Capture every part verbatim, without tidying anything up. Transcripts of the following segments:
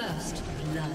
First blood.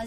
A